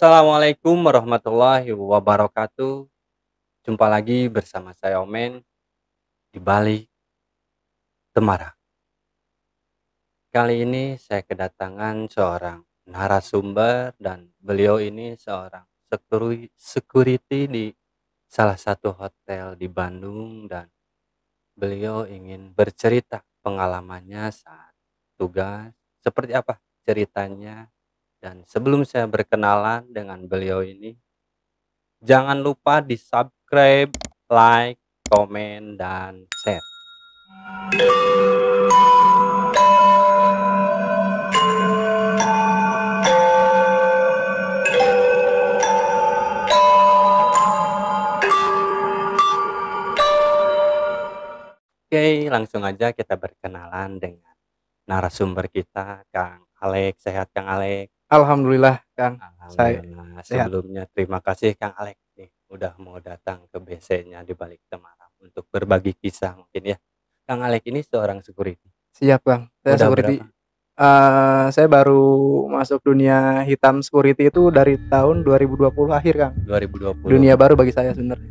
Assalamualaikum warahmatullahi wabarakatuh. Jumpa lagi bersama saya Omen Dibalik Temaram. Kali ini saya kedatangan seorang narasumber dan beliau ini seorang security di salah satu hotel di Bandung dan beliau ingin bercerita pengalamannya saat tugas, seperti apa ceritanya. Dan sebelum saya berkenalan dengan beliau ini, jangan lupa di subscribe, like, komen, dan share. Oke, langsung aja kita berkenalan dengan narasumber kita, Kang Alex. Sehat, Kang Alex? Alhamdulillah, Kang. Alhamdulillah. Saya sebelumnya sehat. Terima kasih Kang Alex nih udah mau datang ke BC-nya di Balik Temaram untuk berbagi kisah mungkin ya. Kang Alex ini seorang security. Siap, Bang. Saya security. Saya baru masuk dunia hitam security itu dari tahun 2020 akhir, Kang. 2020. Dunia baru bagi saya sebenarnya.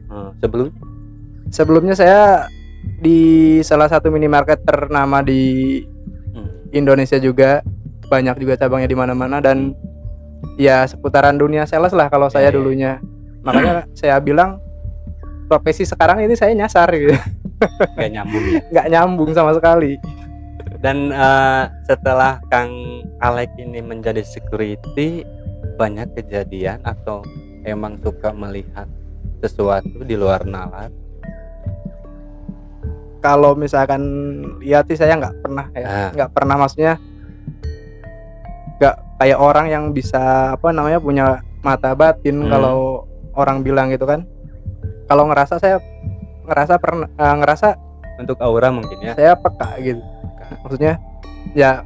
Sebelumnya saya di salah satu minimarket ternama di Indonesia juga. Banyak juga cabangnya di mana-mana dan ya seputaran dunia sales lah kalau saya dulunya. Makanya saya bilang profesi sekarang ini saya nyasar gitu. Gak nyambung ya? Gak nyambung sama sekali. Dan setelah Kang Alex ini menjadi security, banyak kejadian atau emang suka melihat sesuatu di luar nalar? Kalau misalkan lihat sih saya nggak pernah ya, nggak pernah, maksudnya nggak kayak orang yang bisa apa namanya punya mata batin kalau orang bilang gitu kan. Kalau ngerasa, saya ngerasa pernah ngerasa untuk aura mungkin ya. Saya peka gitu. Maksudnya ya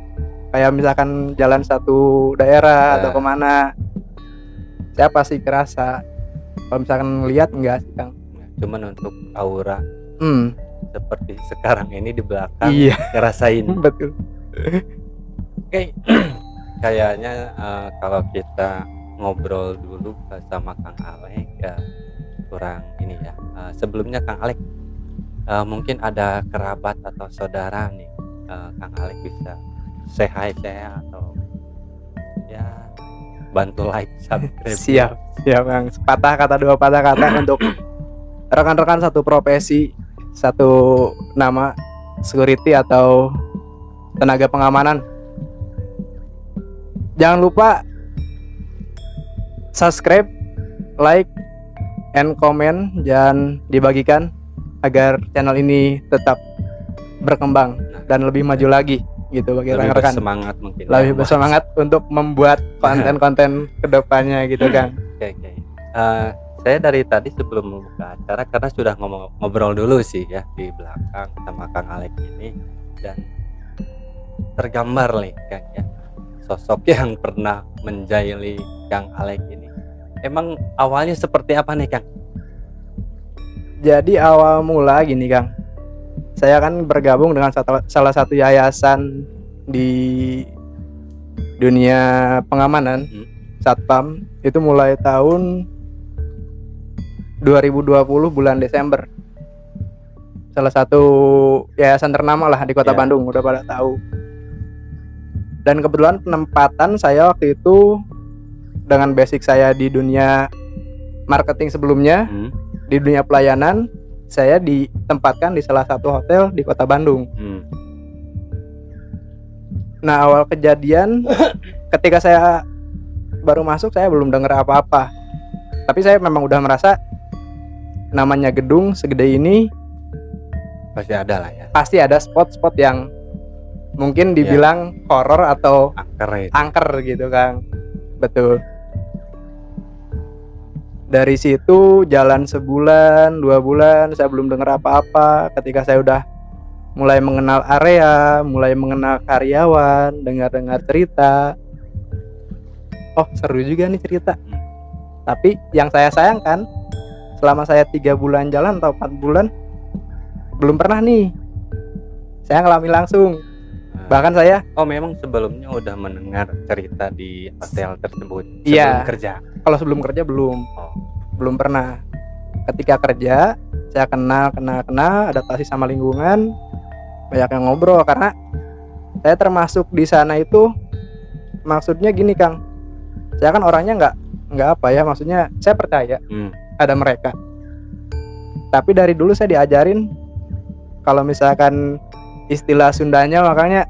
kayak misalkan jalan satu daerah atau kemana, saya pasti kerasa. Kalau misalkan lihat enggak sih, Kang? Cuman untuk aura seperti sekarang ini di belakang ngerasain. Betul. Oke. Kayaknya kalau kita ngobrol dulu sama Kang Alex kurang ini ya. Sebelumnya Kang Alex mungkin ada kerabat atau saudara nih Kang Alex bisa say hi atau ya bantu like, subscribe. Siap Bang. Sepatah kata dua patah kata untuk rekan-rekan satu profesi, satu nama security atau tenaga pengamanan. Jangan lupa subscribe, like, and comment dan dibagikan agar channel ini tetap berkembang dan lebih maju lagi gitu bagi rekan-rekan. Semangat mungkin. Lebih bersemangat untuk membuat konten-konten kedepannya gitu, Kang. Oke. Saya dari tadi sebelum membuka acara karena sudah ngobrol dulu sih ya di belakang sama Kang Alex ini dan tergambar nih Kang ya. Sosok yang pernah menjahili Kang Alex ini emang awalnya seperti apa nih, Kang? Jadi awal mula gini, Kang, saya kan bergabung dengan salah satu yayasan di dunia pengamanan, Satpam, itu mulai tahun 2020 bulan Desember. Salah satu yayasan ternama lah di kota Bandung, udah pada tahu. Dan kebetulan penempatan saya waktu itu dengan basic saya di dunia marketing sebelumnya, di dunia pelayanan, saya ditempatkan di salah satu hotel di kota Bandung. Nah, awal kejadian ketika saya baru masuk, saya belum dengar apa-apa. Tapi saya memang udah merasa namanya gedung segede ini pasti ada lah ya. Pasti ada spot-spot yang mungkin dibilang horor atau angker gitu, Kang. Betul. Dari situ jalan sebulan, 2 bulan, saya belum dengar apa-apa. Ketika saya udah mulai mengenal area, mulai mengenal karyawan, dengar-dengar cerita, oh seru juga nih cerita. Tapi yang saya sayangkan, selama saya 3 bulan jalan atau 4 bulan, belum pernah nih saya ngelami langsung. Bahkan saya memang sebelumnya udah mendengar cerita di hotel tersebut sebelum kerja. Kalau sebelum kerja belum. Belum pernah. Ketika kerja saya kenal, adaptasi sama lingkungan, banyak yang ngobrol karena saya termasuk di sana itu. Maksudnya gini, Kang. Saya kan orangnya nggak apa ya, maksudnya saya percaya ada mereka. Tapi dari dulu saya diajarin kalau misalkan istilah Sundanya makanya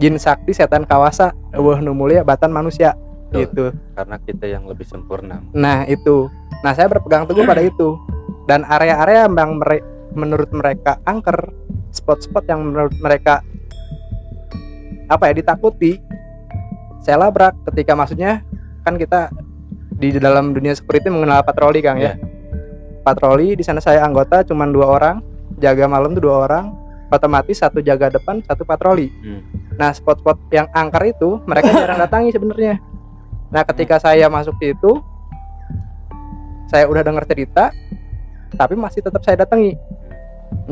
jin sakti setan kawasa, wah nu mulia batan manusia. Betul, gitu. Karena kita yang lebih sempurna. Nah, itu. Nah, saya berpegang teguh pada itu. Dan area-area yang menurut mereka angker, spot-spot yang menurut mereka ditakuti, saya labrak. Ketika maksudnya kan kita di dalam dunia security mengenal patroli, Kang, ya. Patroli di sana saya anggota cuman 2 orang, jaga malam tuh 2 orang, otomatis 1 jaga depan, 1 patroli. Nah, spot-spot yang angker itu mereka jarang datangi sebenarnya. Nah, ketika saya masuk itu, saya udah dengar cerita, tapi masih tetap saya datangi.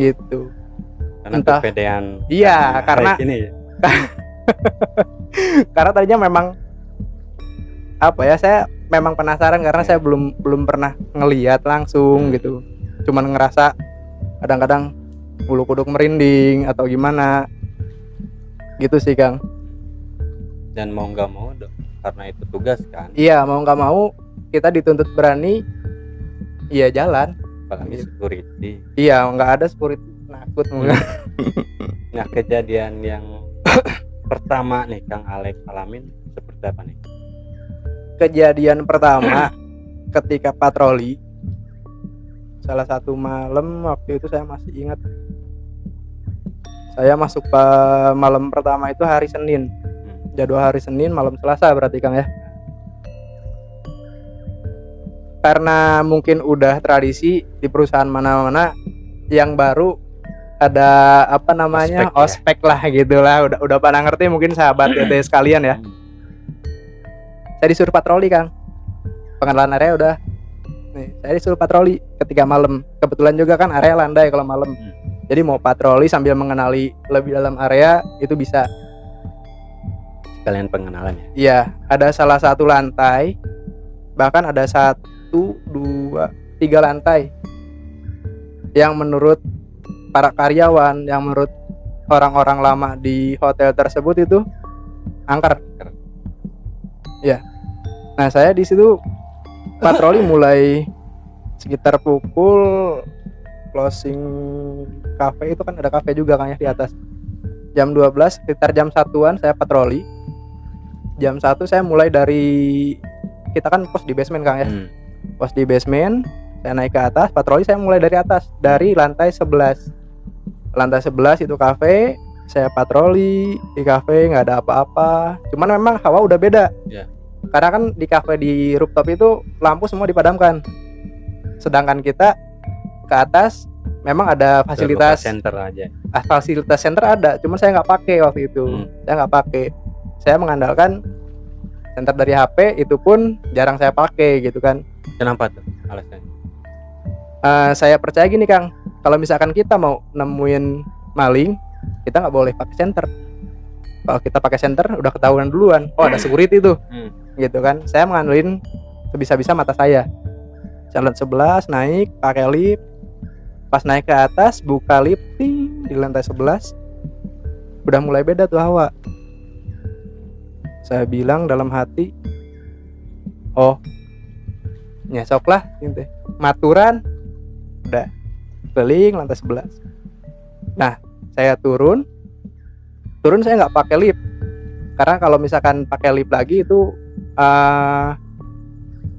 Gitu. Karena kepedean. Iya, karena ini. Karena tadinya memang saya memang penasaran karena saya belum pernah ngelihat langsung gitu. Cuman ngerasa kadang-kadang bulu kuduk merinding atau gimana. Gitu sih, Kang. Dan mau nggak mau karena itu tugas kan. Iya, mau nggak mau kita dituntut berani. Iya, jalan. Apalagi security. Iya, nggak ada security nakut. Nah, kejadian yang pertama nih Kang Alex alamin seperti apa nih? Kejadian pertama ketika patroli salah satu malam, waktu itu saya masih ingat, saya masuk malam pertama itu hari Senin, jadwal hari Senin malam Selasa berarti, Kang, ya. Karena mungkin udah tradisi di perusahaan mana-mana yang baru ada ospek ya? Lah gitulah, udah pada ngerti mungkin sahabat GTS sekalian ya. Saya disuruh patroli, Kang. Pengenalan area udah. Nih, saya disuruh patroli ketika malam. Kebetulan juga kan area landai kalau malam. Jadi mau patroli sambil mengenali lebih dalam area itu bisa. Sekalian pengenalan ya. Iya, ada salah satu lantai. Bahkan ada 1, 2, 3 lantai yang menurut para karyawan, yang menurut orang-orang lama di hotel tersebut itu angker. Ya. Nah, saya di situ patroli mulai sekitar pukul closing kafe itu kan ada kafe juga, Kang, ya, di atas. Jam 12 sekitar jam 1-an saya patroli. Jam 1 saya mulai dari kita kan pos di basement, Kang, ya. Pos di basement, saya naik ke atas, patroli saya mulai dari atas, dari lantai 11. Lantai 11 itu kafe, saya patroli di kafe, nggak ada apa-apa. Cuman memang hawa udah beda. Yeah. Karena kan di kafe di rooftop itu lampu semua dipadamkan. Sedangkan kita ke atas memang ada fasilitas center aja. Fasilitas center ada, cuman saya nggak pakai waktu itu. Saya nggak pakai. Saya mengandalkan center dari HP, itu pun jarang saya pakai gitu kan. Kenapa tuh alasannya? Saya percaya gini, Kang, kalau misalkan kita mau nemuin maling, kita nggak boleh pakai senter. Kalau kita pakai senter udah ketahuan duluan. Oh, ada security tuh, gitu kan. Saya mengandalkan sebisa-bisa mata saya. Jalan 11 naik pakai lift, pas naik ke atas buka lift, ting, di lantai 11 udah mulai beda tuh hawa. Saya bilang dalam hati, oh nyesok lah gitu. Maturan. Udah keliling lantai 11. Nah, saya turun saya nggak pakai lift karena kalau misalkan pakai lift lagi itu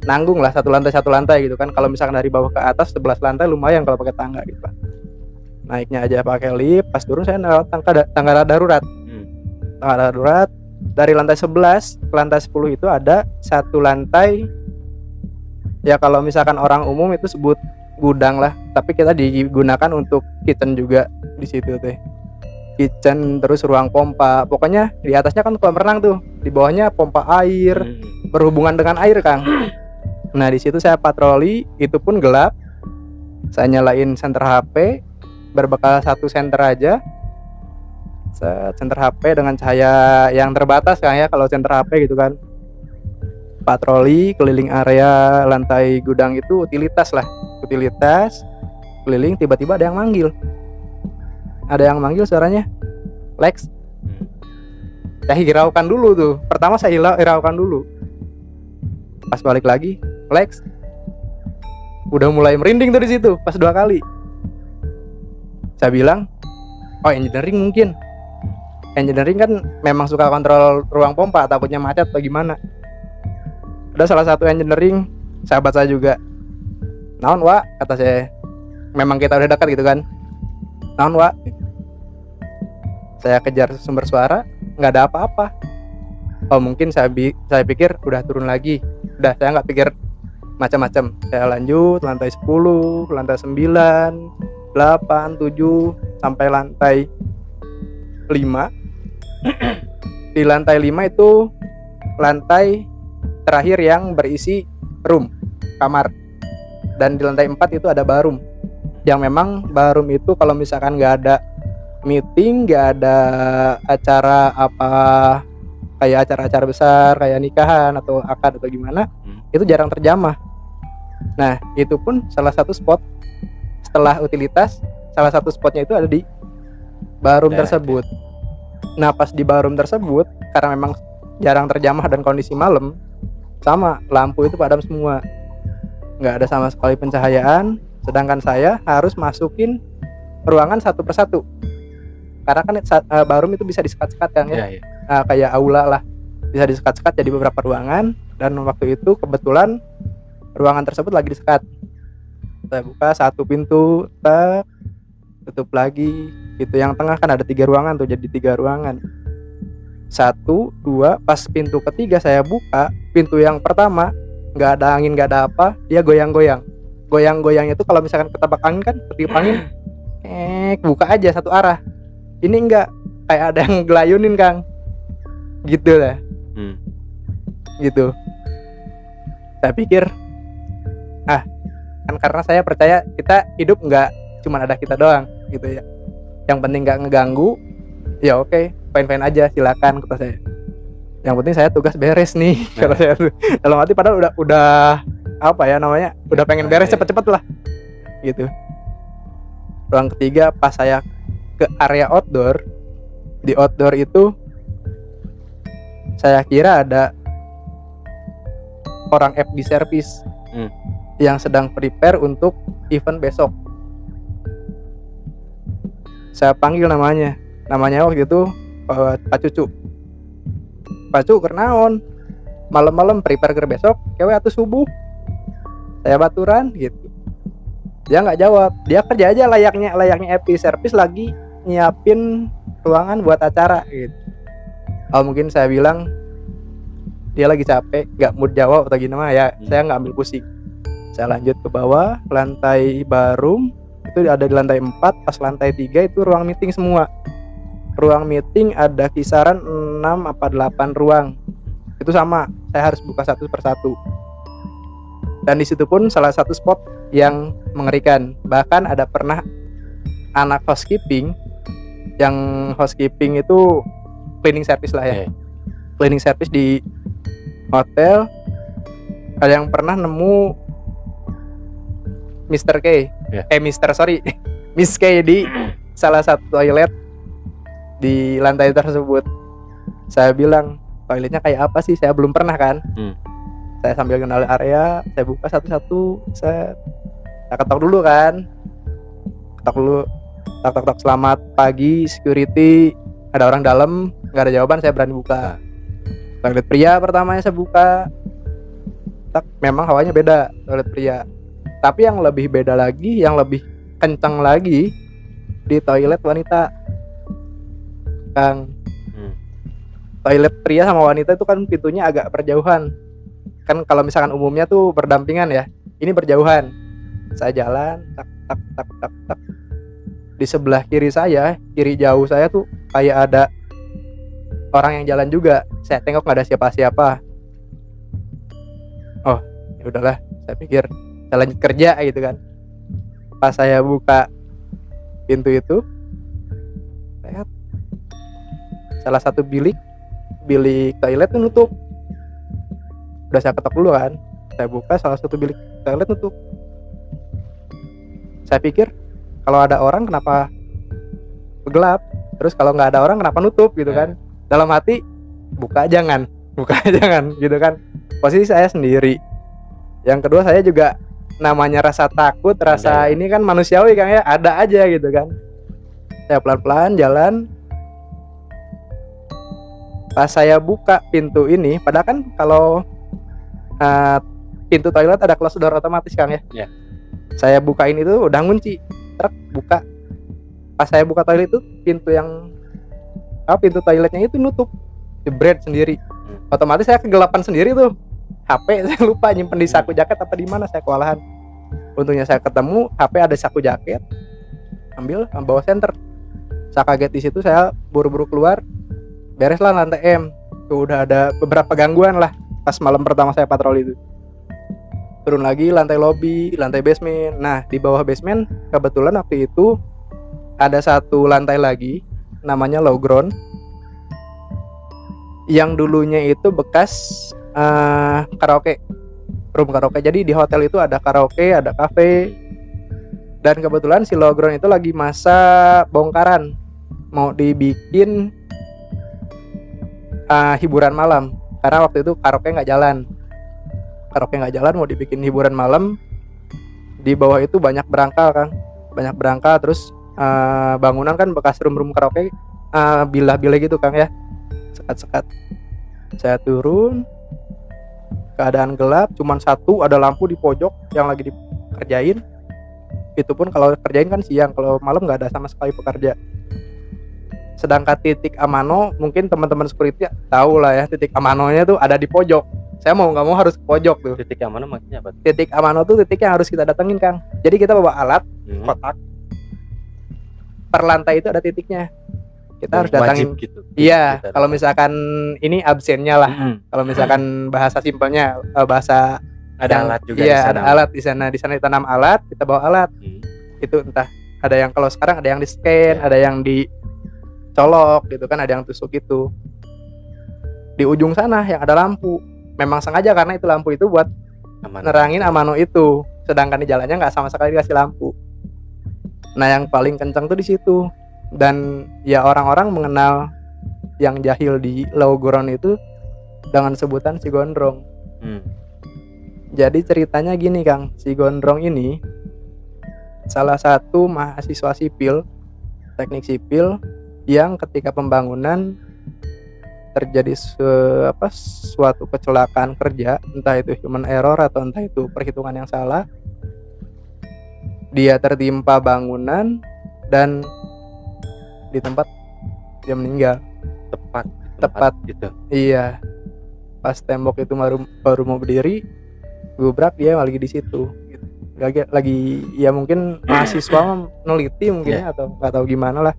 nanggung lah, satu lantai gitu kan. Kalau misalkan dari bawah ke atas 11 lantai lumayan kalau pakai tangga gitu. Naiknya aja pakai lift. Pas turun saya lewat tangga darurat. Tangga darurat dari lantai 11 ke lantai 10 itu ada 1 lantai ya, kalau misalkan orang umum itu sebut gudang lah, tapi kita digunakan untuk kitchen juga di situ tuh. Kitchen, terus ruang pompa. Pokoknya di atasnya kan kolam renang tuh, di bawahnya pompa air, berhubungan dengan air, Kang. Nah, di situ saya patroli, itu pun gelap. Saya nyalain senter HP, berbekal 1 senter aja. Senter HP dengan cahaya yang terbatas kan ya, kalau senter HP gitu kan. Patroli keliling area lantai gudang itu utilitas lah, utilitas keliling. Tiba-tiba ada yang manggil, suaranya Lex. Saya hiraukan dulu tuh, pertama saya hiraukan dulu. Pas balik lagi Lex, udah mulai merinding tuh di situ. Pas dua kali saya bilang, oh engineering mungkin, engineering kan memang suka kontrol ruang pompa, takutnya macet atau gimana. Ada salah satu engineering sahabat saya juga, naon wa, kata saya, memang kita udah dekat gitu kan, naon wa. Saya kejar sumber suara, nggak ada apa-apa. Oh mungkin saya pikir udah turun lagi. Udah, saya nggak pikir macam-macam, saya lanjut lantai 10, lantai 9, 8, 7 sampai lantai 5. Di lantai 5 itu lantai terakhir yang berisi room, kamar. Dan di lantai 4 itu ada barum, yang memang barum itu kalau misalkan nggak ada meeting, nggak ada acara apa, kayak acara-acara besar kayak nikahan atau akad atau gimana, itu jarang terjamah. Nah itu pun salah satu spot setelah utilitas, salah satu spotnya itu ada di barum tersebut. Nah pas di barum tersebut, karena memang jarang terjamah dan kondisi malam, sama lampu itu padam semua, nggak ada sama sekali pencahayaan. Sedangkan saya harus masukin ruangan satu persatu, karena kan barum itu bisa disekat-sekat kan ya, kayak aula lah, bisa disekat-sekat jadi beberapa ruangan. Dan waktu itu kebetulan ruangan tersebut lagi disekat. Saya buka satu pintu, tak tutup lagi. Itu yang tengah kan ada tiga ruangan tuh, jadi tiga ruangan, satu, dua. Pas pintu ketiga saya buka, pintu yang pertama nggak ada angin, nggak ada apa, dia goyang-goyang. Goyang-goyangnya itu kalau misalkan ketebak angin kan, ketiup angin, buka aja satu arah. Ini enggak, kayak ada yang gelayunin Kang, gitu lah. Gitu. Saya pikir, ah kan karena saya percaya kita hidup nggak cuma ada kita doang, gitu ya. Yang penting nggak ngeganggu, ya oke, fine-fine aja, silakan, kata saya. Yang penting saya tugas beres nih, kata saya tuh. Dalam hati padahal udah apa ya namanya, udah pengen beres cepet-cepet lah gitu. Ruang ketiga, pas saya ke area outdoor, di outdoor itu saya kira ada orang FD service yang sedang prepare untuk event besok. Saya panggil namanya, waktu itu Pak Cucu. Pak Cucu, kernaon malam-malam prepare ke besok, kewe atuh subuh. Saya baturan gitu, dia nggak jawab. Dia kerja aja layaknya FD service, lagi nyiapin ruangan buat acara gitu. Oh mungkin saya bilang dia lagi capek, nggak mood jawab atau gimana ya. Saya nggak ambil pusing, saya lanjut ke bawah. Lantai barum itu ada di lantai 4. Pas lantai 3 itu ruang meeting semua. Ruang meeting ada kisaran 6 apa 8 ruang. Itu sama, saya harus buka satu persatu. Dan disitu pun salah satu spot yang mengerikan. Bahkan ada pernah anak housekeeping, yang housekeeping itu cleaning service lah ya, cleaning service di hotel, ada yang pernah nemu Miss K di salah satu toilet di lantai tersebut. Saya bilang, toiletnya kayak apa sih? Saya belum pernah kan. Saya sambil kenal area, saya buka satu-satu, saya ketok dulu kan, ketok dulu, selamat pagi security, ada orang dalam. Nggak ada jawaban, saya berani buka. Toilet pria pertamanya saya buka, memang hawanya beda toilet pria. Tapi yang lebih beda lagi, yang lebih kencang lagi, di toilet wanita Kang. Toilet pria sama wanita itu kan pintunya agak berjauhan kan, kalau misalkan umumnya tuh berdampingan ya, ini berjauhan. Saya jalan tak. Di sebelah kiri saya, kiri jauh saya tuh kayak ada orang yang jalan juga. Saya tengok nggak ada siapa-siapa. Oh ya udahlah, saya pikir, saya lanjut kerja gitu kan. Pas saya buka pintu itu, lihat salah satu bilik toilet nutup. Udah saya ketok dulu kan, saya buka, salah satu bilik toilet nutup. Saya pikir kalau ada orang kenapa gelap, terus kalau nggak ada orang kenapa nutup gitu kan. Dalam hati buka jangan gitu kan, posisi saya sendiri. Yang kedua saya juga namanya rasa takut, rasa ini kan manusiawi Kang ya, ada aja gitu kan. Saya pelan-pelan jalan. Pas saya buka pintu ini, padahal kan kalau pintu toilet ada close door otomatis Kang ya. Yeah. Saya bukain itu udah ngunci, truk buka. Pas saya buka toilet itu pintu toiletnya itu nutup, jebret sendiri. Otomatis saya kegelapan sendiri tuh. HP saya lupa nyimpen di saku jaket apa di mana, saya kewalahan. Untungnya saya ketemu HP ada saku jaket, ambil bawa senter. Saya kaget di situ, saya buru-buru keluar. Bereslah lantai M. Tuh udah ada beberapa gangguan lah pas malam pertama saya patroli itu. Turun lagi lantai lobby, lantai basement. Nah, di bawah basement kebetulan waktu itu ada satu lantai lagi namanya low ground. Yang dulunya itu bekas karaoke, room karaoke. Jadi di hotel itu ada karaoke, ada kafe. Dan kebetulan si Logron itu lagi masa bongkaran, mau dibikin hiburan malam. Karena waktu itu karaoke nggak jalan, mau dibikin hiburan malam. Di bawah itu banyak berangkal Kang, banyak berangkal. Terus bangunan kan bekas room karaoke, bilah-bilah gitu Kang ya, sekat-sekat. Saya turun. Keadaan gelap, cuman satu ada lampu di pojok yang lagi dikerjain. Itu pun kalau kerjain kan siang, kalau malam nggak ada sama sekali pekerja. Sedangkan titik amano, mungkin teman-teman security tahu lah ya, titik amanonya tuh ada di pojok. Saya mau nggak mau harus ke pojok tuh. Titik amano maksudnya apa? Titik amano tuh titik yang harus kita datengin Kang. Jadi kita bawa alat kotak, per lantai itu ada titiknya. Kita harus datangin gitu. Iya, kalau misalkan ini absennya lah. Kalau misalkan bahasa simpelnya, bahasa ada yang, alat juga iya, di sana. Ada alat di sana ditanam alat, kita bawa alat. Itu entah ada yang kalau sekarang ada yang di-scan, ada yang dicolok gitu kan, ada yang tusuk gitu. Di ujung sana yang ada lampu. Memang sengaja karena itu lampu itu buat amano, nerangin amano itu. Sedangkan di jalannya nggak sama sekali dikasih lampu. Nah, yang paling kencang tuh di situ. Dan ya orang-orang mengenal yang jahil di Logron itu dengan sebutan si gondrong. Jadi ceritanya gini Kang, si gondrong ini salah satu mahasiswa sipil, teknik sipil, yang ketika pembangunan terjadi suatu kecelakaan kerja, entah itu human error atau entah itu perhitungan yang salah, dia tertimpa bangunan dan di tempat dia meninggal. Tepat gitu. Iya. Pas tembok itu baru mau berdiri, gubrak, dia lagi di situ. Gitu. Lagi ya mungkin mahasiswa meneliti mungkin ya, atau nggak tahu gimana lah.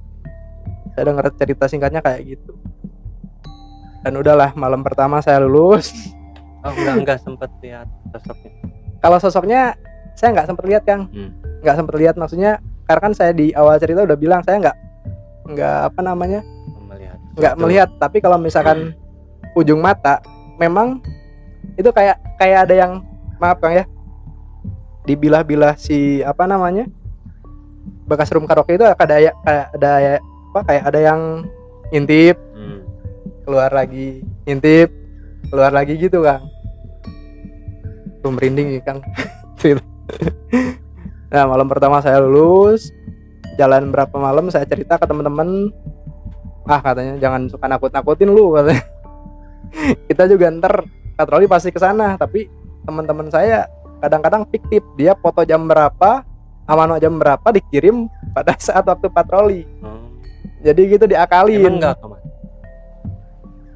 Saya dengar cerita singkatnya kayak gitu. Dan udahlah, malam pertama saya lulus. Oh, nggak sempat lihat sosoknya. Kalau sosoknya saya nggak sempat lihat Kang. Nggak sempat lihat maksudnya karena kan saya di awal cerita udah bilang saya nggak melihat. Tapi kalau misalkan ujung mata memang itu kayak ada yang, maaf Kang ya, dibilah-bilah si bekas room karaoke itu kayak ada yang ngintip, keluar lagi, ngintip, keluar lagi gitu Kang. Tuh merinding ya Kang. Nah, malam pertama saya lulus. Jalan berapa malam saya cerita ke teman-teman, katanya jangan suka nakut-nakutin lu, katanya. Kita juga ntar patroli pasti kesana. Tapi teman-teman saya kadang-kadang fiktif, dia foto jam berapa, amano jam berapa dikirim pada saat waktu patroli. Jadi gitu diakalin. Emang enggak,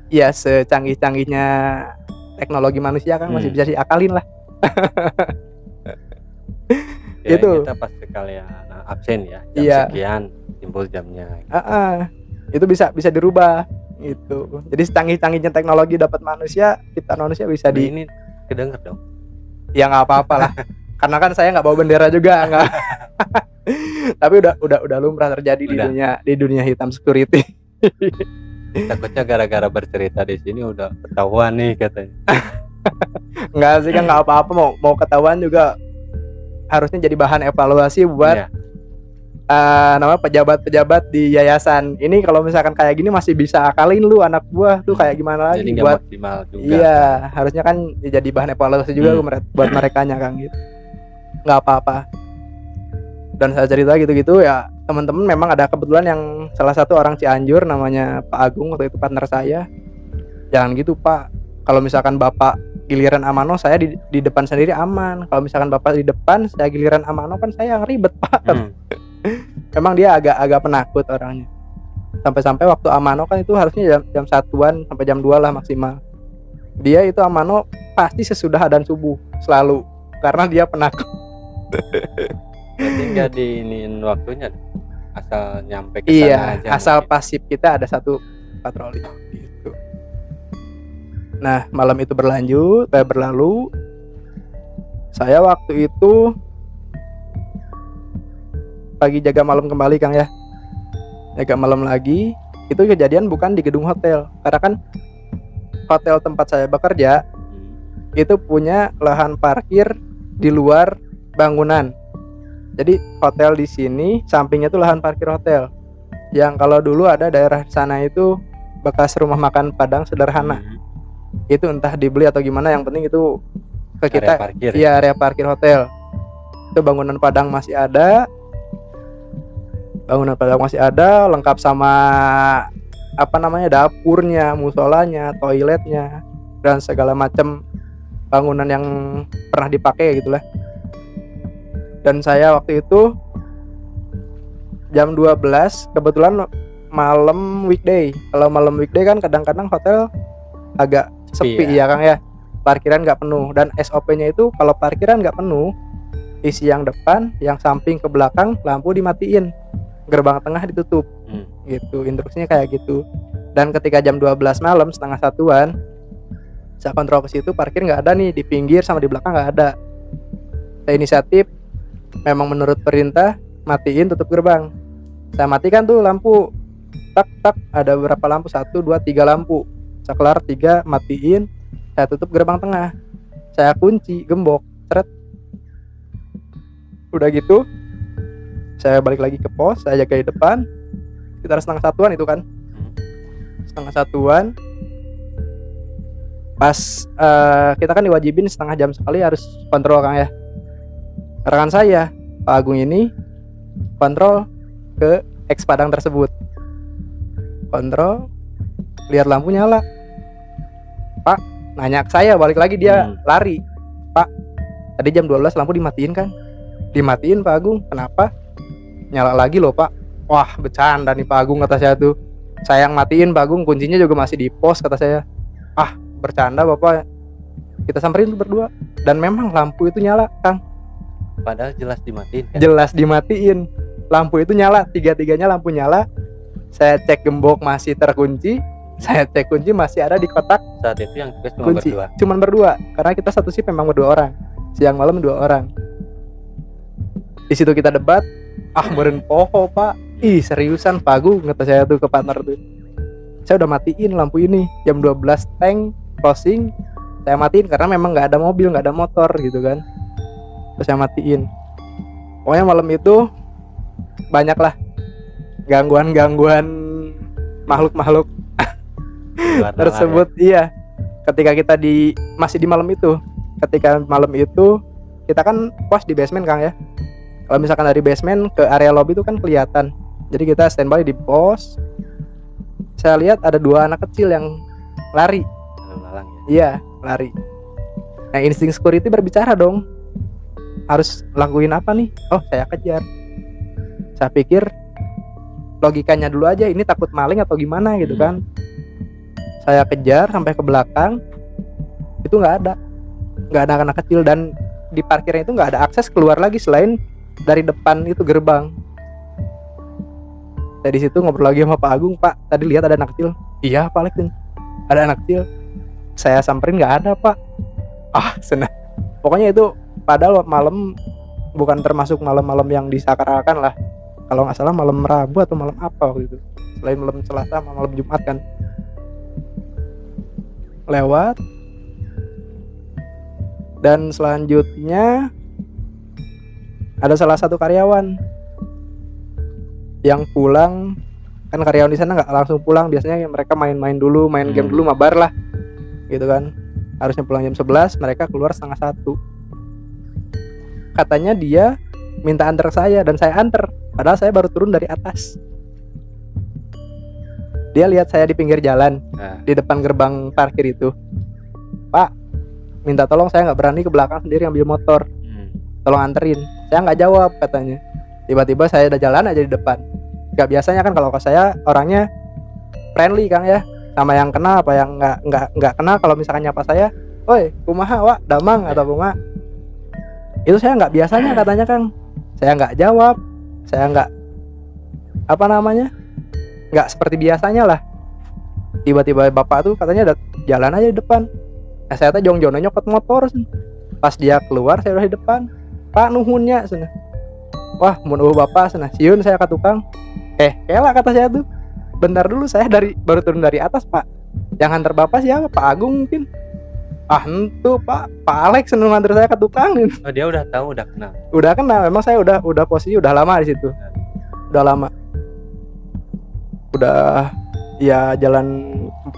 ya secanggih-canggihnya teknologi manusia kan masih bisa diakalin lah. Ya, itu kita pas sekalian absen ya, jam sekian timbul jamnya gitu. Itu bisa dirubah gitu. Jadi secanggih-canggihnya teknologi dapat manusia, kita manusia bisa di ini kedenger dong ya, nggak apa-apa lah. Karena kan saya nggak bawa bendera juga, nggak. Tapi udah lumrah terjadi di dunia hitam security. Takutnya gara-gara bercerita di sini udah ketahuan nih katanya. Enggak sih kan, nggak apa-apa, mau ketahuan juga harusnya jadi bahan evaluasi buat nama pejabat-pejabat di yayasan. Ini kalau misalkan kayak gini masih bisa akalin lu anak buah tuh kayak gimana lagi jadi buat maksimal juga. Iya, harusnya kan jadi bahan evaluasi juga buat merekanya Kang gitu. Nggak apa-apa. Dan saya cerita gitu-gitu ya, teman-teman memang ada kebetulan yang salah satu orang Cianjur namanya Pak Agung, waktu itu partner saya. Jangan gitu Pak, kalau misalkan Bapak giliran amano saya di depan sendiri aman, kalau misalkan Bapak di depan saya giliran amano kan saya yang ribet Pak. Memang dia agak penakut orangnya, sampai-sampai waktu amano kan itu harusnya jam satuan sampai jam 2 lah maksimal. Dia itu amano pasti sesudah adzan subuh selalu, karena dia penakut. Jadi nggak diinin waktunya, asal nyampe ke sana aja. Asal mungkin pasif kita ada satu patroli gitu. Nah malam itu berlalu. Saya waktu itu pagi jaga malam kembali Kang ya, jaga malam lagi. Itu kejadian bukan di gedung hotel, karena kan hotel tempat saya bekerja itu punya lahan parkir di luar bangunan. Jadi hotel di sini sampingnya tuh lahan parkir hotel. Yang kalau dulu ada daerah sana itu bekas rumah makan Padang sederhana. Itu entah dibeli atau gimana, yang penting itu ke kita area parkir hotel. Itu bangunan Padang masih ada. Bangunan Padang masih ada, lengkap sama dapurnya, musolanya, toiletnya dan segala macam bangunan yang pernah dipakai gitulah. Dan saya waktu itu jam 12, kebetulan malam weekday. Kalau malam weekday kan kadang-kadang hotel agak sepi ya Kang ya, parkiran nggak penuh. Dan SOP-nya itu kalau parkiran nggak penuh, isi yang depan, yang samping ke belakang, lampu dimatiin, gerbang tengah ditutup gitu, instruksinya kayak gitu. Dan ketika jam 12 malam, setengah satuan, saya kontrol ke situ, parkir nggak ada nih, di pinggir sama di belakang nggak ada. Saya inisiatif, memang menurut perintah matiin tutup gerbang. Saya matikan tuh lampu, tak ada berapa lampu, 1, 2, 3 lampu. Saya kelar 3, matiin, saya tutup gerbang tengah, saya kunci gembok, tret. Udah gitu saya balik lagi ke pos, saya jaga di depan sekitar setengah satuan itu kan. Setengah satuan pas kita kan diwajibin setengah jam sekali harus kontrol Kang ya. Rekan saya Pak Agung ini kontrol ke eks Padang tersebut, kontrol, lihat lampu nyala, Pak nanya ke saya, balik lagi dia lari, Pak tadi jam 12 lampu dimatiin kan? Dimatiin Pak Agung, kenapa? Nyala lagi loh Pak. Wah bercanda nih Pak Agung kata saya tuh, saya yang matiin Pak Agung, kuncinya juga masih di pos kata saya. Ah bercanda Bapak, kita samperin berdua, dan memang lampu itu nyala Kang. Padahal jelas dimatiin kan? Jelas dimatiin. Lampu itu nyala, tiga-tiganya lampu nyala. Saya cek gembok masih terkunci, saya cek kunci masih ada di kotak. Saat itu yang tugas cuma kunci, berdua. Cuman berdua, karena kita satu sih memang berdua orang, siang malam dua orang. Di situ kita debat, meren poho Pak, ih seriusan Pak Agung kata saya tuh ke partner tuh. Saya udah matiin lampu ini, jam 12 tank closing, saya matiin karena memang nggak ada mobil, nggak ada motor gitu kan. Terus saya matiin. Pokoknya malam itu banyak lah gangguan-gangguan makhluk-makhluk tersebut ya. Iya, ketika kita masih di malam itu, ketika malam itu kita kan pos di basement Kang ya. Kalau misalkan dari basement ke area lobby itu kan kelihatan, jadi kita standby di pos. Saya lihat ada 2 anak kecil yang lari lalang ya. Iya lari. Nah insting security berbicara dong, harus lakuin apa nih? Oh saya kejar. Saya pikir logikanya dulu aja, ini takut maling atau gimana gitu kan. Saya kejar sampai ke belakang, itu nggak ada anak kecil, dan di parkirnya itu nggak ada akses keluar lagi selain dari depan itu gerbang. Saya di situ ngobrol lagi sama Pak Agung, Pak tadi lihat ada anak kecil. Iya Pak Alex, ada anak kecil. Saya samperin nggak ada Pak. Senang. Pokoknya itu padahal malam bukan termasuk malam-malam yang disakarakan lah. Kalau nggak salah malam Rabu atau malam apa waktu itu, selain malam Selasa sama malam Jumat kan. lewat. Dan selanjutnya ada salah satu karyawan yang pulang, kan karyawan di sana nggak langsung pulang, biasanya mereka main-main dulu, main game dulu, mabar lah gitu kan. Harusnya pulang jam 11, mereka keluar setengah satu. Katanya dia minta antar saya, dan saya antar, padahal saya baru turun dari atas. Dia lihat saya di pinggir jalan, di depan gerbang parkir itu. Pak, minta tolong, saya nggak berani ke belakang sendiri ambil motor, tolong anterin. Saya nggak jawab katanya. Tiba-tiba saya ada jalan aja di depan. Gak biasanya kan kalau saya orangnya friendly Kang ya, sama yang kenal apa yang nggak kenal. Kalau misalkan nyapa saya, oi kumaha wa damang atau bunga, itu saya nggak biasanya katanya Kang. Saya nggak jawab, saya nggak nggak seperti biasanya lah. Tiba-tiba bapak tuh katanya ada jalan aja di depan. Nah, saya tuh jong-jong nyokot motor. Pas dia keluar saya udah di depan. Pak nuhunnya sana. Wah, mun eueuh bapak sana. Siun saya ka tukang. Kela kata saya tuh. Bentar dulu, saya baru turun dari atas, Pak. Yang antar bapak siapa? Pak Agung mungkin. Ah, entu Pak. Pak Alex seneng antar saya ke tukang. Oh, dia udah tahu, udah kenal. Udah kenal. Memang saya udah posisi udah lama di situ. Udah lama. Udah ya jalan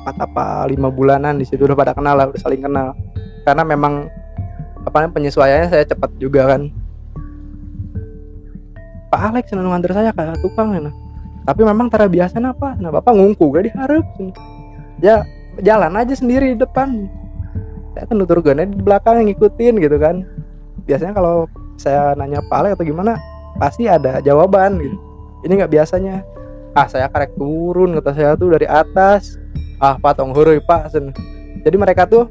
4 apa 5 bulanan di situ, udah pada kenal lah, udah saling kenal. Karena memang penyesuaiannya saya cepat juga kan. Pak Alex senang nganter saya ke tukang ya. Tapi memang tara biasa apa? Nah, bapak ngungku gak diharap. Ya jalan aja sendiri di depan. Saya nutur gana di belakang ngikutin gitu kan. Biasanya kalau saya nanya Pak Alex atau gimana, pasti ada jawaban gitu. Ini nggak biasanya. Ah, saya karek turun kata saya tuh dari atas. Ah, patong hurui Pak. Jadi mereka tuh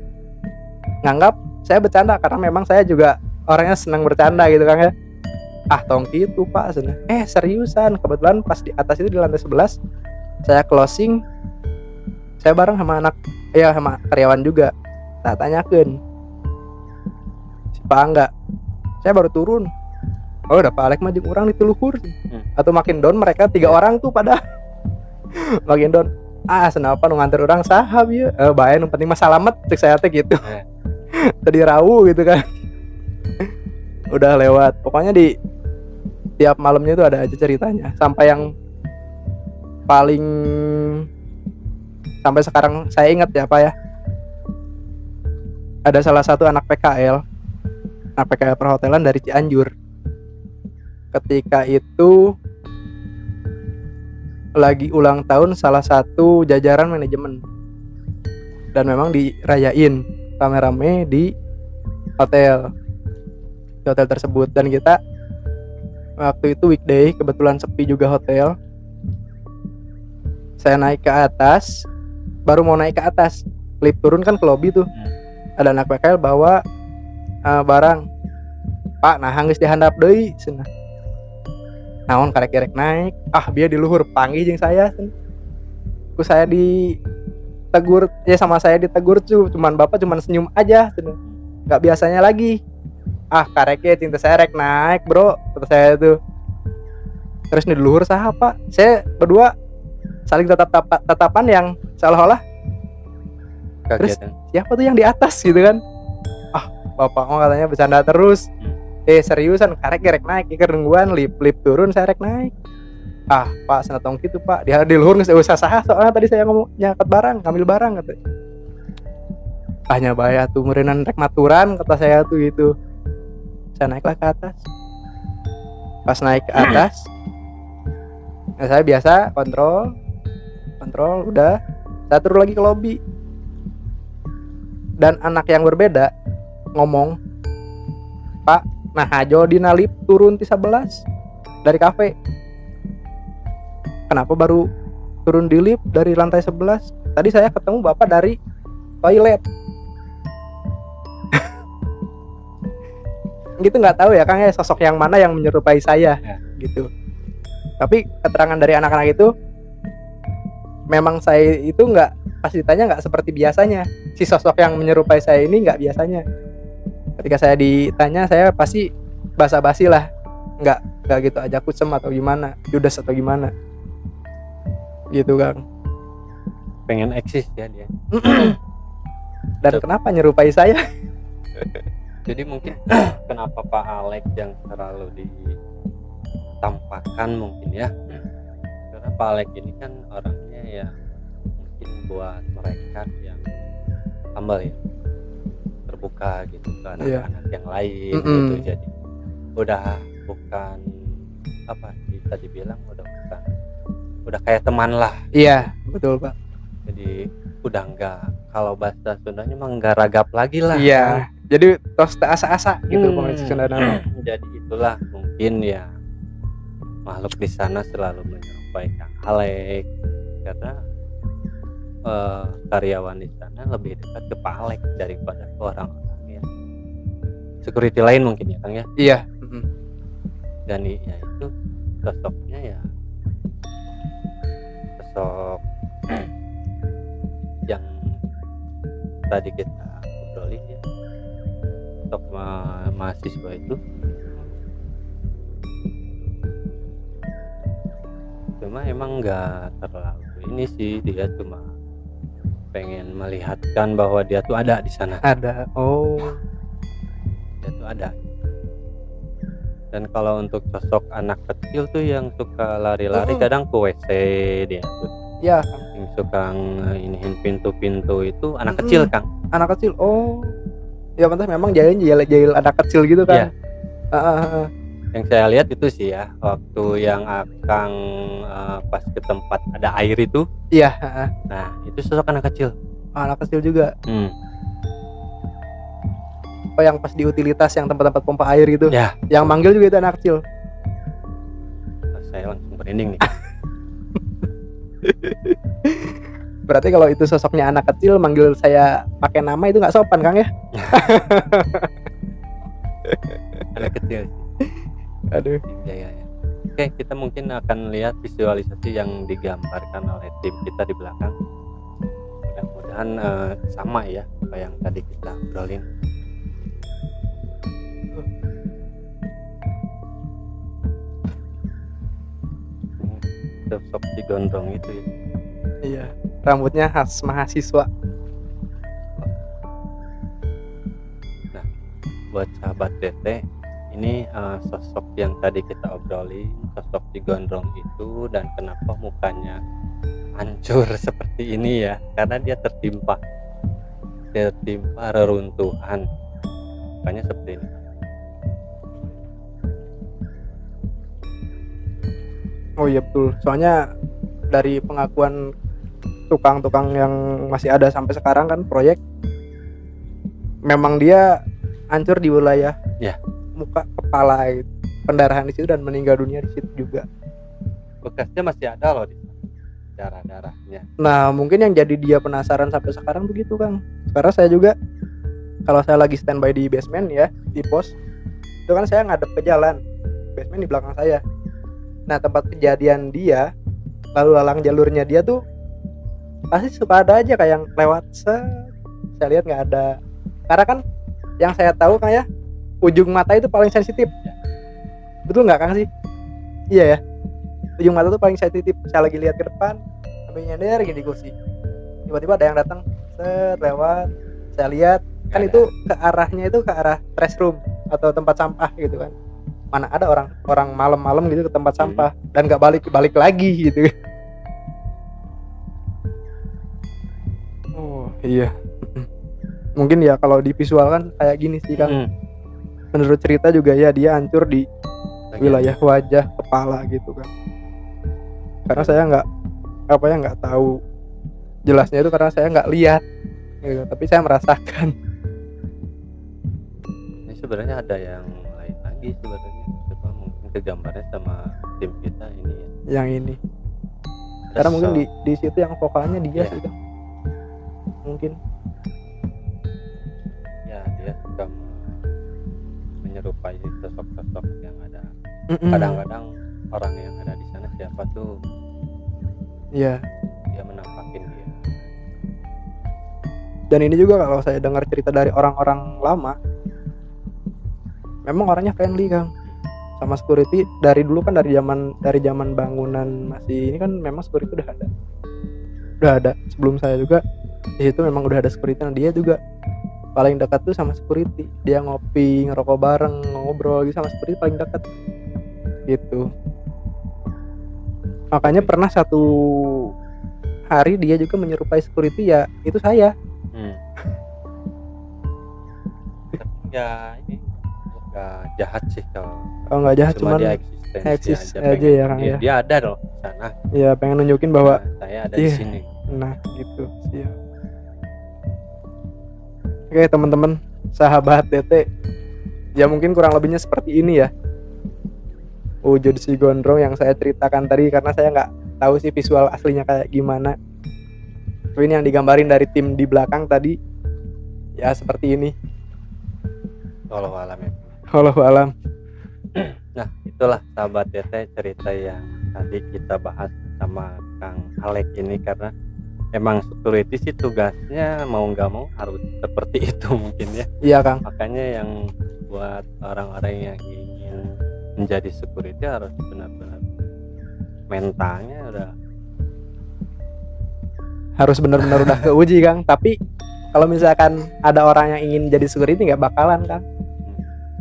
nganggap saya bercanda karena memang saya juga orangnya senang bercanda gitu Kang ya. Ah, tong itu Pak. Seriusan. Kebetulan pas di atas itu di lantai 11 saya closing. Saya bareng sama sama karyawan juga. Tak tanyakeun. Si Pak enggak. Saya baru turun. Oh, udah Pak Alek mah jeung urang dituluhur. Atau makin down mereka 3 orang tuh pada makin down. Ah, kenapa nu nganter orang sahab ya? Bae nu penting mah salamet cek saya teh gitu. Tadi rawu gitu kan. Udah lewat. Pokoknya di tiap malamnya itu ada aja ceritanya. Sampai yang paling sampai sekarang saya ingat ya Pak ya. Ada salah satu anak PKL. Anak PKL perhotelan dari Cianjur. Ketika itu lagi ulang tahun salah satu jajaran manajemen, dan memang dirayain rame-rame di hotel tersebut. Dan kita waktu itu weekday, kebetulan sepi juga hotel. Saya naik ke atas, baru mau naik ke atas lift turun kan ke lobby tuh, ada anak PKL bawa barang. Pak, nah hangis dihandap deui cenah. Naon karek-karek naik. Ah, dia diluhur panggih jeung saya. Ku saya ditegur, ya sama saya ditegur cuman bapak cuman senyum aja. Gak biasanya lagi. Ah, kareknya cinta saya rek naik, Bro. Kata saya itu. Terus nih diluhur saha, Pak? Saya berdua saling tatap-tatapan yang seolah-olah kaget. Terus siapa tuh yang di atas gitu kan? Ah, bapak mau katanya bercanda terus. Seriusan karek-karek naik, kerengguan lip-lip turun saya rek naik. Ah, Pak senatong gitu Pak. Dia diluhur geus eueuh saha soalnya tadi saya ngomong nyangkat barang, ngambil barang katanya. Ah nya bae atuh meureunna rek maturan kata saya tuh gitu. Saya naiklah ke atas. Pas naik ke atas, nah saya biasa kontrol udah. Saya turun lagi ke lobi. Dan anak yang berbeda ngomong, "Pak, nah hajo dina lip turun ti 11 dari kafe. Kenapa baru turun di lip dari lantai 11? Tadi saya ketemu bapak dari toilet." Gitu, nggak tahu ya Kang ya sosok yang mana yang menyerupai saya gitu. Tapi keterangan dari anak-anak itu memang saya itu nggak, pas ditanya nggak seperti biasanya. Si sosok yang menyerupai saya ini nggak biasanya. Ketika saya ditanya, saya pasti basa-basi lah, nggak gitu aja kucem atau gimana, judes atau gimana, gitu Kang. Pengen eksis ya dia. Dan kenapa nyerupai saya? Jadi mungkin kenapa Pak Alex yang terlalu ditampakkan mungkin ya, karena Pak Alex ini kan orangnya ya mungkin buat mereka yang humble ya, terbuka gitu ke anak-anak yang lain gitu. Jadi udah bukan apa, bisa dibilang udah bukan, udah kayak teman lah. Iya betul Pak. Jadi udah enggak, kalau bahasa Sundanya emang enggak ragap lagi lah. Iya. Kan? Jadi tos asa-asa gitu komunikasi Sunda. Jadi itulah mungkin ya makhluk di sana selalu menyampaikan Alex, karena karyawan di sana lebih dekat ke Pak Alex daripada orang-orang yang security lain mungkin ya Kang ya. Iya. Dan ya itu sosoknya ya sosok yang tadi kita obrolin ya, sosok mahasiswa itu. Cuma emang nggak terlalu ini sih, dia cuma pengen melihatkan bahwa dia tuh ada di sana. Ada. Oh. Dia tuh ada. Dan kalau untuk sosok anak kecil tuh yang suka lari-lari kadang ke WC dia tuh. Ya. Yang suka iniin pintu-pintu itu anak kecil Kang. Anak kecil. Oh. Ya pantas memang jahil anak kecil gitu kan. Ya. Yang saya lihat itu sih ya waktu yang Akang pas ke tempat ada air itu. Iya. Nah itu sosok anak kecil. Anak kecil juga. Oh yang pas di utilitas yang tempat-tempat pompa air gitu. Ya. Yang manggil juga itu anak kecil. Saya langsung berinding nih. Berarti kalau itu sosoknya anak kecil manggil saya pakai nama itu nggak sopan Kang ya? Anak kecil. Aduh. Ya. Oke, kita mungkin akan lihat visualisasi yang digambarkan oleh tim kita di belakang. Mudah-mudahan sama ya apa yang tadi kita obrolin. Sosok si gondrong itu ya. Iya, rambutnya khas mahasiswa. Nah, buat sahabat Tete, ini sosok yang tadi kita obrolin, sosok si gondrong itu, dan kenapa mukanya hancur seperti ini ya, karena dia tertimpa reruntuhan, mukanya seperti ini. Oh iya betul, soalnya dari pengakuan tukang-tukang yang masih ada sampai sekarang kan proyek, memang dia hancur di wilayah ya, muka, kepala gitu. Pendarahan di situ dan meninggal dunia di situ juga. Bekasnya masih ada loh di darah-darahnya. Nah, mungkin yang jadi dia penasaran sampai sekarang begitu, Kang. Sekarang saya juga kalau saya lagi standby di basement ya, di pos, itu kan saya ngadep ke jalan. Basement di belakang saya. Nah, tempat kejadian dia, lalu lalang jalurnya dia tuh pasti suka ada aja kayak yang lewat saya lihat enggak ada. Karena kan yang saya tahu Kang ya, ujung mata itu paling sensitif, betul nggak Kang sih? Iya ya, ujung mata itu paling sensitif. Saya lagi lihat ke depan, sampai nyender gini kursi, tiba-tiba ada yang datang, lewat. Saya lihat, kan ada. Itu ke arahnya itu ke arah trash room atau tempat sampah gitu kan. Mana ada orang malam-malam gitu ke tempat sampah dan nggak balik lagi gitu. Oh iya, mungkin ya kalau divisualkan kayak gini sih Kang. Menurut cerita juga ya dia hancur di wilayah wajah, kepala gitu kan. Karena saya nggak tahu jelasnya itu karena saya nggak lihat, gitu. Tapi saya merasakan. Ini sebenarnya ada yang lain lagi sebenarnya. Coba mungkin kegambarnya sama tim kita ini. Ya. Yang ini. Karena mungkin di situ yang vokalnya dia sih kan. Mungkin. Ya dia suka menyerupai sosok-sosok yang ada. Kadang-kadang orang yang ada di sana siapa tuh? Iya. Dia menampakin dia. Dan ini juga kalau saya dengar cerita dari orang-orang lama, memang orangnya friendly Kang. Sama security dari dulu kan dari zaman bangunan masih ini kan memang security udah ada. Sebelum saya juga Di situ memang udah ada security. Nah, dia juga paling dekat tuh sama security. Dia ngopi, ngerokok bareng, ngobrol gitu sama security paling dekat. Gitu. Makanya pernah satu hari dia juga menyerupai security, ya itu saya. Ya ini nggak jahat sih kalau. Oh nggak jahat, cuma dia eksis aja ya Kang ya. Dia ada loh di sana. Iya, pengen nunjukin bahwa saya ada di sini. Nah gitu sih. Oke teman-teman, sahabat TT, ya mungkin kurang lebihnya seperti ini ya. Wujud si gondrong yang saya ceritakan tadi, karena saya nggak tahu sih visual aslinya kayak gimana. Tapi ini yang digambarin dari tim di belakang tadi, ya seperti ini. Wallahu alam ya. Wallahu alam. Nah itulah sahabat TT cerita yang tadi kita bahas sama Kang Alex ini, karena emang security sih tugasnya mau nggak mau harus seperti itu mungkin ya. Iya Kang. Makanya yang buat orang-orang yang ingin menjadi security harus benar-benar mentalnya udah harus benar-benar udah keuji Kang. Tapi kalau misalkan ada orang yang ingin jadi security nggak bakalan Kang.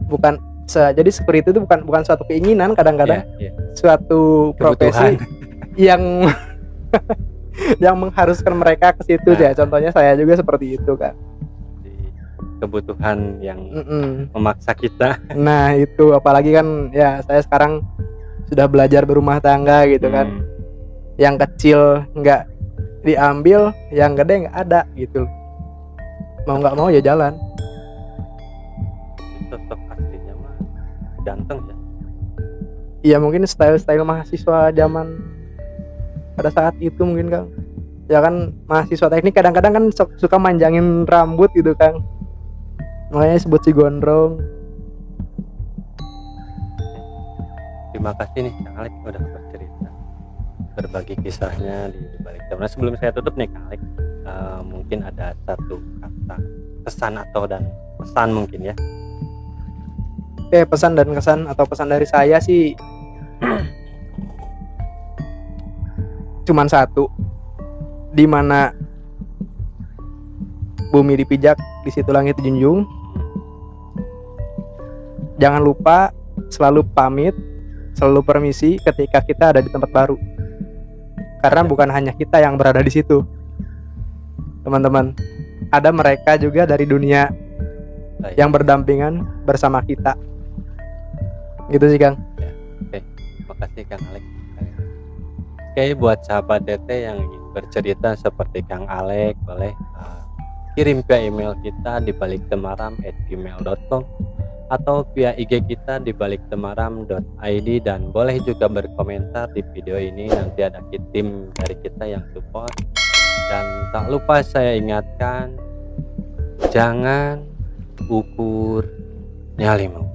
Bukan jadi security itu bukan suatu keinginan kadang-kadang, suatu profesi yang yang mengharuskan mereka ke situ. Nah, ya contohnya saya juga seperti itu kan, kebutuhan yang memaksa kita. Nah itu apalagi kan ya saya sekarang sudah belajar berumah tangga gitu kan, yang kecil nggak diambil, yang gede nggak ada gitu, mau nggak mau ya jalan. Sosok aslinya mah ganteng ya. Iya mungkin style mahasiswa zaman pada saat itu mungkin Kang. Ya kan mahasiswa teknik kadang-kadang kan suka manjangin rambut gitu Kang. Makanya disebut si gondrong. Terima kasih nih Kang Alex udah bercerita, berbagi kisahnya di balik temaram. Sebelum saya tutup nih Kang Alex, mungkin ada satu kata pesan atau dan pesan mungkin ya. Oke, pesan dan kesan atau pesan dari saya sih cuman satu, di mana bumi dipijak di situ langit dijunjung. Jangan lupa selalu pamit, selalu permisi ketika kita ada di tempat baru, karena bukan hanya kita yang berada di situ teman-teman, ada mereka juga dari dunia yang berdampingan bersama kita gitu sih Kang ya. Oke, terima kasih Kang Alex. Oke, buat sahabat TT yang ingin bercerita seperti Kang Alex, boleh kirim via email kita di baliktemaram@gmail.com atau via IG kita di baliktemaram.id, dan boleh juga berkomentar di video ini, nanti ada tim dari kita yang support. Dan tak lupa saya ingatkan, jangan ukur nyalimu.